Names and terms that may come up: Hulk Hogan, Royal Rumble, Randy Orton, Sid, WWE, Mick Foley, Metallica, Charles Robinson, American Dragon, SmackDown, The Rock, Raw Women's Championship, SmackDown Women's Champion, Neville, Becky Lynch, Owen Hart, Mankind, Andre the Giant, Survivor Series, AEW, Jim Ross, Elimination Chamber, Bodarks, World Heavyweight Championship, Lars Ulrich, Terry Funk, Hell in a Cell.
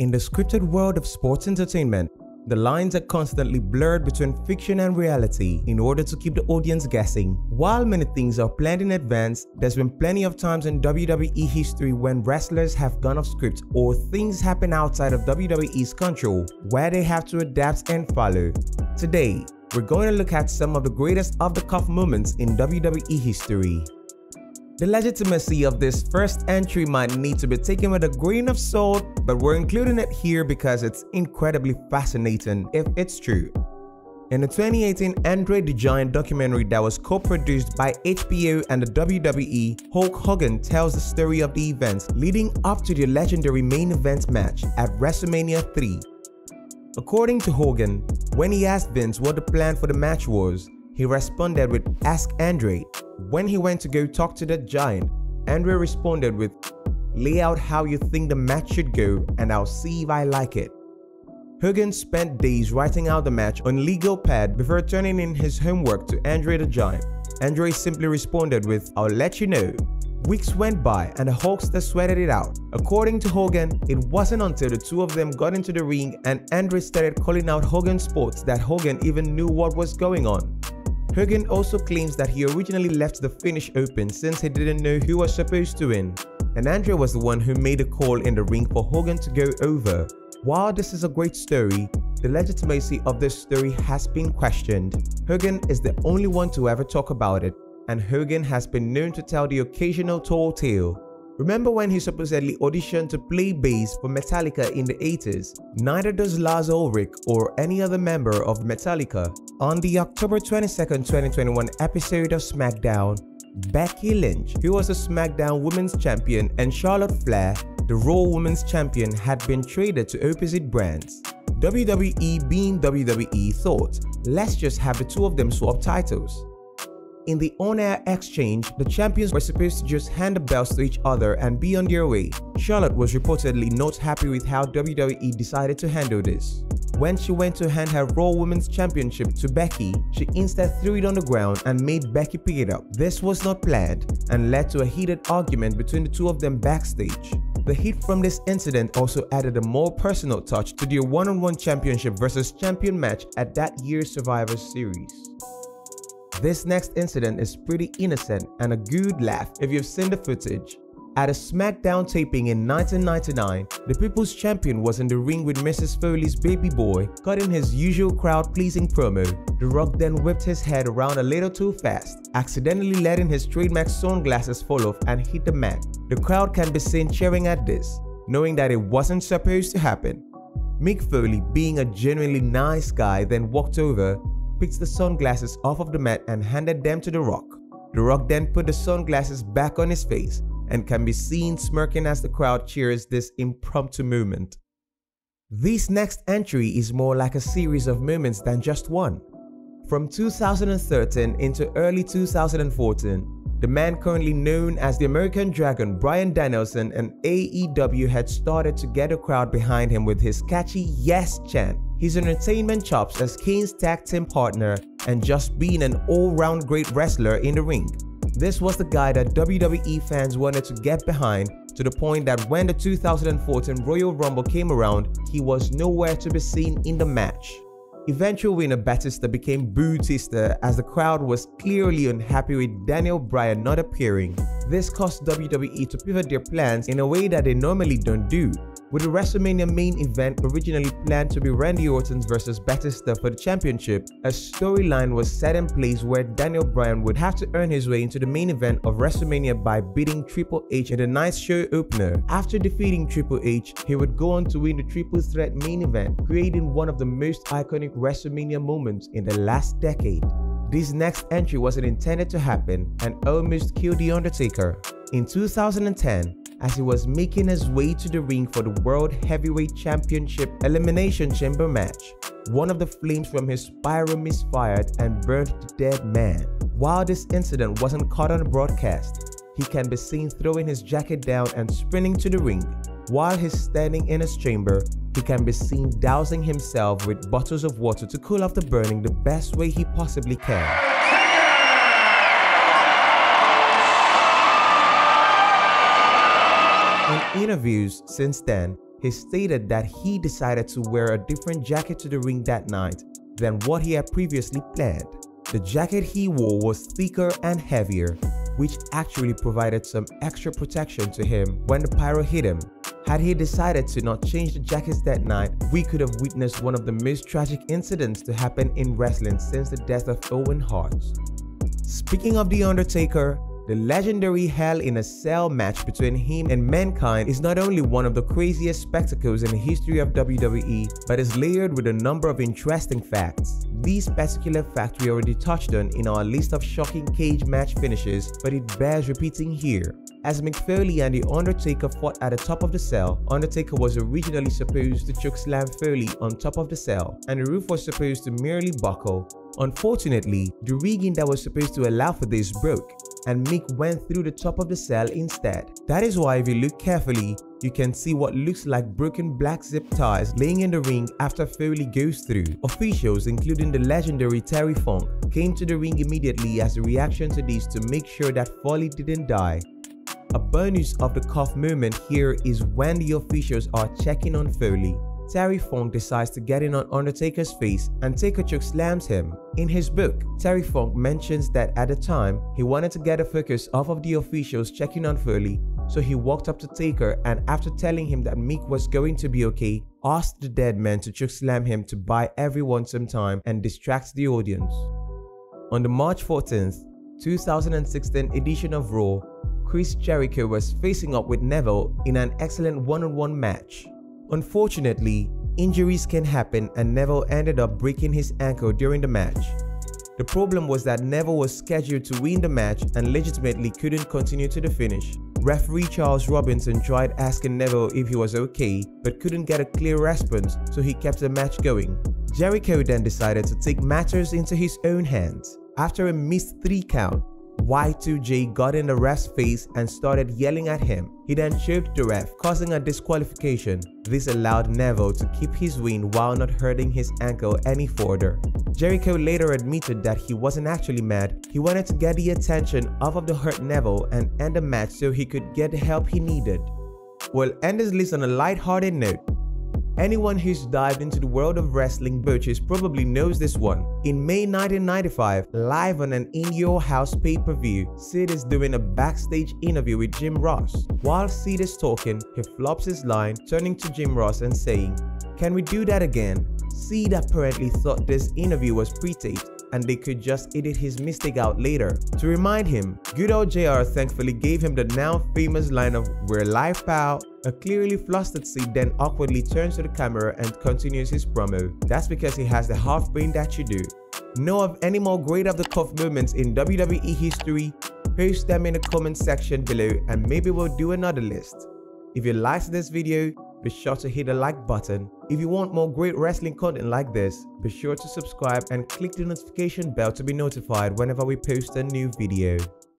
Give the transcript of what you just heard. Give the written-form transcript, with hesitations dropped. In the scripted world of sports entertainment, the lines are constantly blurred between fiction and reality in order to keep the audience guessing. While many things are planned in advance, there's been plenty of times in WWE history when wrestlers have gone off script or things happen outside of WWE's control where they have to adapt and follow. Today, we're going to look at some of the greatest off-the-cuff moments in WWE history. The legitimacy of this first entry might need to be taken with a grain of salt, but we're including it here because it's incredibly fascinating if it's true. In the 2018 Andre the Giant documentary that was co-produced by HBO and the WWE, Hulk Hogan tells the story of the events leading up to the legendary main event match at WrestleMania 3. According to Hogan, when he asked Vince what the plan for the match was, he responded with "Ask Andre." When he went to go talk to the Giant, Andre responded with, "Lay out how you think the match should go and I'll see if I like it." Hogan spent days writing out the match on legal pad before turning in his homework to Andre the Giant. Andre simply responded with, "I'll let you know." Weeks went by and the Hulkster sweated it out. According to Hogan, it wasn't until the two of them got into the ring and Andre started calling out Hogan's spots that Hogan even knew what was going on. Hogan also claims that he originally left the finish open since he didn't know who was supposed to win, and Andre was the one who made a call in the ring for Hogan to go over. While this is a great story, the legitimacy of this story has been questioned. Hogan is the only one to ever talk about it, and Hogan has been known to tell the occasional tall tale. Remember when he supposedly auditioned to play bass for Metallica in the 80s? Neither does Lars Ulrich or any other member of Metallica. On the October 22, 2021 episode of SmackDown, Becky Lynch, who was the SmackDown Women's Champion, and Charlotte Flair, the Raw Women's Champion, had been traded to opposite brands. WWE being WWE thought, let's just have the two of them swap titles. In the on-air exchange, the champions were supposed to just hand the belts to each other and be on their way. Charlotte was reportedly not happy with how WWE decided to handle this. When she went to hand her Raw Women's Championship to Becky, she instead threw it on the ground and made Becky pick it up. This was not planned and led to a heated argument between the two of them backstage. The heat from this incident also added a more personal touch to their one-on-one championship versus champion match at that year's Survivor Series. This next incident is pretty innocent and a good laugh if you've seen the footage. At a SmackDown taping in 1999, the People's Champion was in the ring with Mrs. Foley's Baby Boy, cutting his usual crowd-pleasing promo. The Rock then whipped his head around a little too fast, accidentally letting his trademark sunglasses fall off and hit the mat. The crowd can be seen cheering at this, knowing that it wasn't supposed to happen. Mick Foley, being a genuinely nice guy, then walked over, picked the sunglasses off of the mat and handed them to The Rock. The Rock then put the sunglasses back on his face and can be seen smirking as the crowd cheers this impromptu moment. This next entry is more like a series of moments than just one. From 2013 into early 2014, the man currently known as the American Dragon, Bryan Danielson, and AEW had started to get a crowd behind him with his catchy "Yes" chant, his entertainment chops as Kane's tag team partner, and just being an all-round great wrestler in the ring. This was the guy that WWE fans wanted to get behind, to the point that when the 2014 Royal Rumble came around, he was nowhere to be seen in the match. Eventual winner Batista became Boo-tista as the crowd was clearly unhappy with Daniel Bryan not appearing. This caused WWE to pivot their plans in a way that they normally don't do, with the WrestleMania main event originally planned to be Randy Orton versus Batista for the championship. A storyline was set in place where Daniel Bryan would have to earn his way into the main event of WrestleMania by beating Triple H in the night's show opener. After defeating Triple H, he would go on to win the triple threat main event, creating one of the most iconic WrestleMania moments in the last decade. This next entry wasn't intended to happen and almost killed The Undertaker. In 2010, as he was making his way to the ring for the World Heavyweight Championship Elimination Chamber match, one of the flames from his pyro misfired and burned the dead man. While this incident wasn't caught on broadcast, he can be seen throwing his jacket down and sprinting to the ring. While he's standing in his chamber, he can be seen dousing himself with bottles of water to cool off the burning the best way he possibly can. In interviews since then, he stated that he decided to wear a different jacket to the ring that night than what he had previously planned. The jacket he wore was thicker and heavier, which actually provided some extra protection to him when the pyro hit him. Had he decided to not change the jackets that night, we could have witnessed one of the most tragic incidents to happen in wrestling since the death of Owen Hart. Speaking of The Undertaker, the legendary Hell in a Cell match between him and Mankind is not only one of the craziest spectacles in the history of WWE, but is layered with a number of interesting facts. These particular facts we already touched on in our list of shocking cage match finishes, but it bears repeating here. As Mick Foley and The Undertaker fought at the top of the cell, Undertaker was originally supposed to chokeslam Foley on top of the cell, and the roof was supposed to merely buckle. Unfortunately, the rigging that was supposed to allow for this broke, and Mick went through the top of the cell instead. That is why if you look carefully, you can see what looks like broken black zip ties laying in the ring after Foley goes through. Officials, including the legendary Terry Funk, came to the ring immediately as a reaction to this to make sure that Foley didn't die. A bonus of the cuff moment here is when the officials are checking on Foley. Terry Funk decides to get in on Undertaker's face and Taker chokeslams him. In his book, Terry Funk mentions that at the time, he wanted to get the focus off of the officials checking on Foley, so he walked up to Taker and after telling him that Mick was going to be okay, asked the dead man to chokeslam him to buy everyone some time and distract the audience. On the March 14th, 2016 edition of Raw, Chris Jericho was facing up with Neville in an excellent one-on-one match. Unfortunately, injuries can happen and Neville ended up breaking his ankle during the match. The problem was that Neville was scheduled to win the match and legitimately couldn't continue to the finish. Referee Charles Robinson tried asking Neville if he was okay, but couldn't get a clear response, so he kept the match going. Jericho then decided to take matters into his own hands. After a missed 3 count, Y2J got in the ref's face and started yelling at him. He then choked the ref, causing a disqualification. This allowed Neville to keep his win while not hurting his ankle any further. Jericho later admitted that he wasn't actually mad, he wanted to get the attention off of the hurt Neville and end the match so he could get the help he needed. We'll end this list on a lighthearted note. Anyone who's dived into the world of wrestling botches probably knows this one. In May 1995, live on an In Your House pay-per-view, Sid is doing a backstage interview with Jim Ross. While Sid is talking, he flops his line, turning to Jim Ross and saying, "Can we do that again?" Sid apparently thought this interview was pre-taped and they could just edit his mistake out later. To remind him, good old JR thankfully gave him the now famous line of "We're live, pal." A clearly flustered Sid then awkwardly turns to the camera and continues his promo. That's because he has the half brain that you do. Know of any more great-off-the-cuff moments in WWE history? Post them in the comment section below and maybe we'll do another list. If you liked this video, be sure to hit the like button. If you want more great wrestling content like this, be sure to subscribe and click the notification bell to be notified whenever we post a new video.